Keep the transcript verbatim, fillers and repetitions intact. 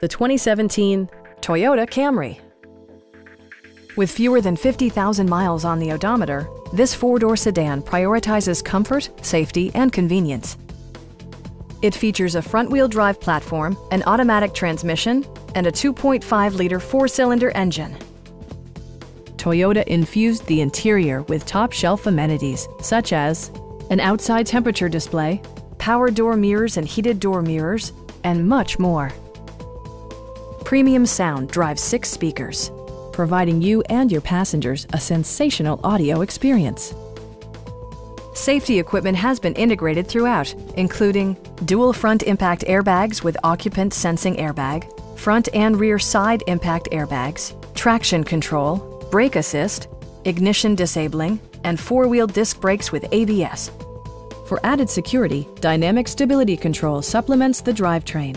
the twenty seventeen Toyota Camry. With fewer than fifty thousand miles on the odometer, this four-door sedan prioritizes comfort, safety, and convenience. It features a front-wheel drive platform, an automatic transmission, and a two point five liter four-cylinder engine. Toyota infused the interior with top-shelf amenities, such as an outside temperature display, power door mirrors and heated door mirrors, and much more. Premium sound drives six speakers, providing you and your passengers a sensational audio experience. Safety equipment has been integrated throughout, including dual front impact airbags with occupant sensing airbag, front and rear side impact airbags, traction control, brake assist, ignition disabling, and four-wheel disc brakes with A B S. For added security, Dynamic Stability Control supplements the drivetrain.